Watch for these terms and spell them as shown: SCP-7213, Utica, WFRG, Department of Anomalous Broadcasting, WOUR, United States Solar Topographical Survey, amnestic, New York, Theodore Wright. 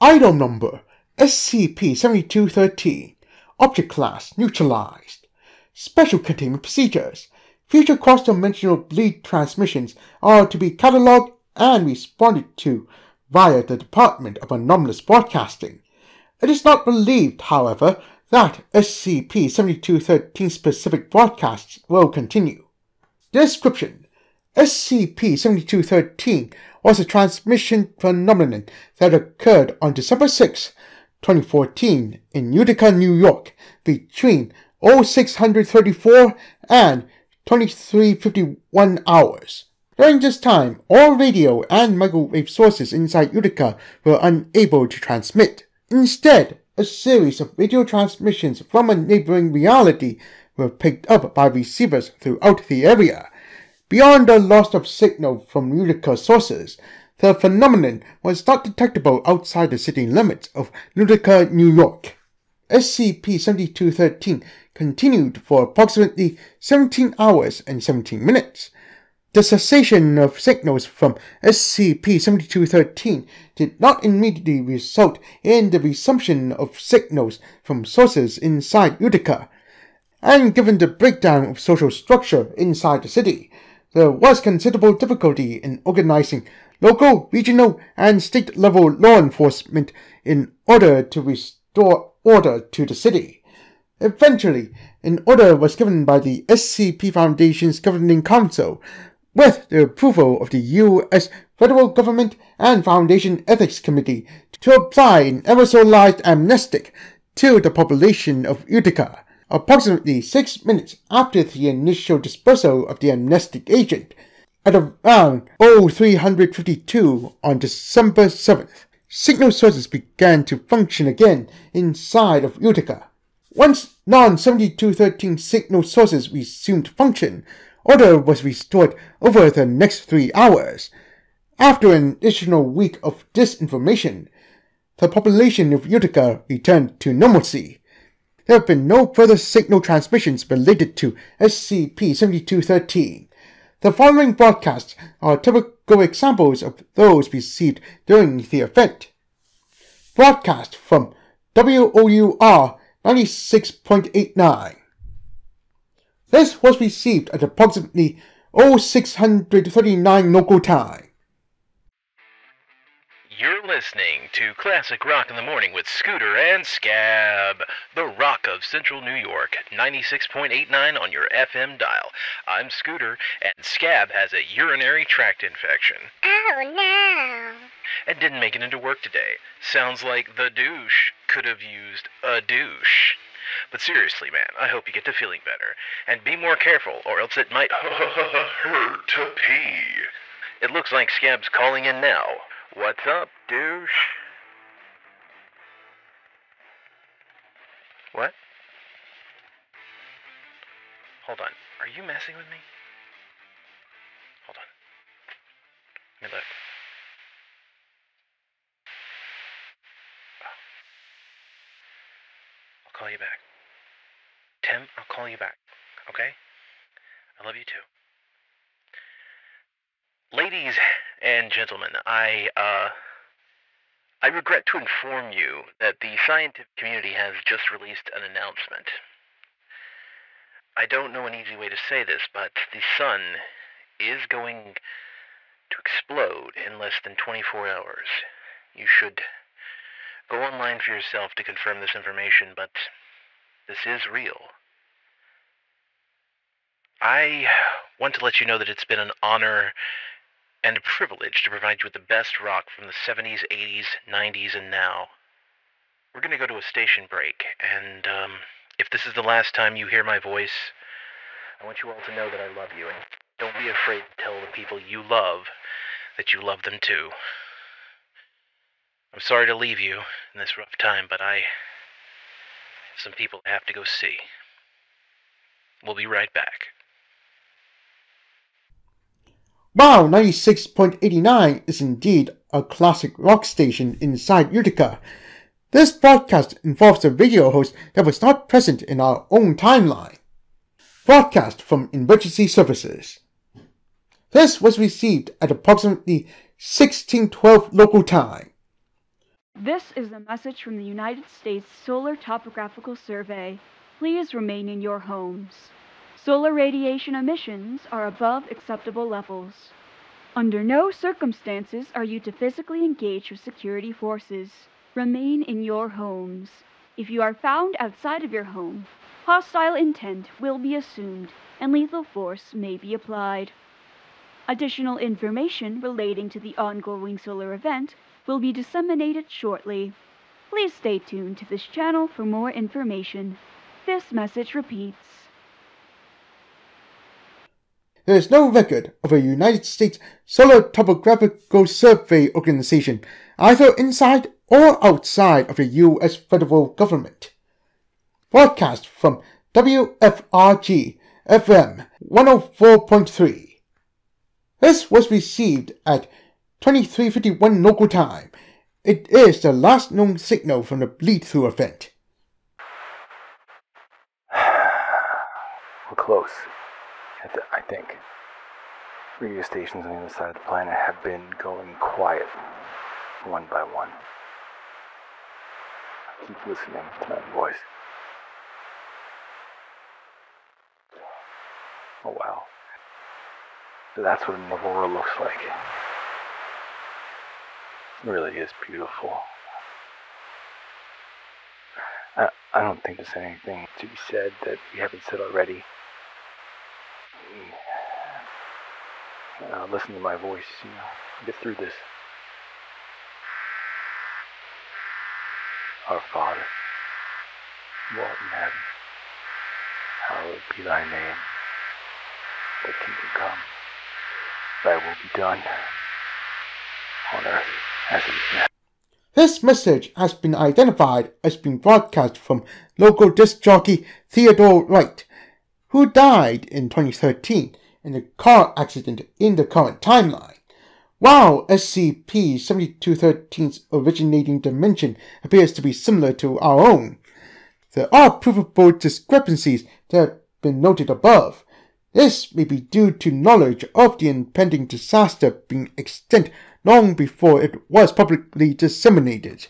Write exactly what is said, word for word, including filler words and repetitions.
Item number, S C P seventy-two thirteen. Object class, neutralized. Special containment procedures. Future cross-dimensional bleed transmissions are to be catalogued and responded to via the Department of Anomalous Broadcasting. It is not believed, however, that S C P seventy-two thirteen specific broadcasts will continue. Description: S C P seventy-two thirteen was a transmission phenomenon that occurred on December sixth, twenty fourteen in Utica, New York, between oh six thirty-four and twenty-three fifty-one hours. During this time, all radio and microwave sources inside Utica were unable to transmit. Instead, a series of radio transmissions from a neighboring reality were picked up by receivers throughout the area. Beyond the loss of signal from Utica sources, the phenomenon was not detectable outside the city limits of Utica, New York. S C P seventy-two thirteen continued for approximately seventeen hours and seventeen minutes. The cessation of signals from S C P seventy-two thirteen did not immediately result in the resumption of signals from sources inside Utica, and given the breakdown of social structure inside the city, there was considerable difficulty in organizing local, regional, and state-level law enforcement in order to restore order to the city. Eventually, an order was given by the S C P Foundation's Governing Council, with the approval of the U S Federal Government and Foundation Ethics Committee, to apply an aerosolized amnestic to the population of Utica. Approximately six minutes after the initial dispersal of the amnestic agent, at around oh three fifty-two on December seventh, signal sources began to function again inside of Utica. Once non seventy-two thirteen signal sources resumed function, order was restored over the next three hours. After an additional week of disinformation, the population of Utica returned to normalcy. There have been no further signal transmissions related to S C P seventy-two thirteen. The following broadcasts are typical examples of those received during the event. Broadcast from W O U R ninety-six point eight nine. This was received at approximately oh six thirty-nine local time. You're listening to Classic Rock in the Morning with Scooter and Scab, the rock of Central New York, ninety-six point eight nine on your F M dial. I'm Scooter, and Scab has a urinary tract infection. Oh, no. And didn't make it into work today. Sounds like the douche could have used a douche. But seriously, man, I hope you get to feeling better. And be more careful, or else it might hurt to pee. It looks like Scab's calling in now. What's up, douche? What? Hold on. Are you messing with me? Hold on. Let me look. Oh. I'll call you back. Tim, I'll call you back. Okay? I love you too. Ladies and gentlemen, I, uh, I regret to inform you that the scientific community has just released an announcement. I don't know an easy way to say this, but the sun is going to explode in less than twenty-four hours. You should go online for yourself to confirm this information, but this is real. I want to let you know that it's been an honor and a privilege to provide you with the best rock from the seventies, eighties, nineties, and now. We're going to go to a station break, and um, if this is the last time you hear my voice, I want you all to know that I love you, and don't be afraid to tell the people you love that you love them too. I'm sorry to leave you in this rough time, but I have some people I have to go see. We'll be right back. Wow, ninety-six point eight nine is indeed a classic rock station inside Utica. This broadcast involves a radio host that was not present in our own timeline. Broadcast from Emergency Services. This was received at approximately sixteen twelve local time. This is a message from the United States Solar Topographical Survey. Please remain in your homes. Solar radiation emissions are above acceptable levels. Under no circumstances are you to physically engage with security forces. Remain in your homes. If you are found outside of your home, hostile intent will be assumed and lethal force may be applied. Additional information relating to the ongoing solar event will be disseminated shortly. Please stay tuned to this channel for more information. This message repeats. There is no record of a United States Solar Topographical Survey organization, either inside or outside of the U S federal government. Broadcast from W F R G F M one oh four point three. This was received at twenty-three fifty-one local time. It is the last known signal from the bleed-through event. We're close. I think. Radio stations on the other side of the planet have been going quiet, one by one. I keep listening to that voice. Oh wow. That's what an aurora looks like. It really is beautiful. I, I don't think there's anything to be said that we haven't said already. Uh, listen to my voice, you know, get through this. Our Father, who art in heaven, hallowed be thy name. Thy kingdom come, thy will be done, on earth as it is in heaven. This message has been identified as being broadcast from local disc jockey Theodore Wright, who died in twenty thirteen in a car accident in the current timeline. While S C P seventy-two thirteen's originating dimension appears to be similar to our own, there are provable discrepancies that have been noted above. This may be due to knowledge of the impending disaster being extant long before it was publicly disseminated.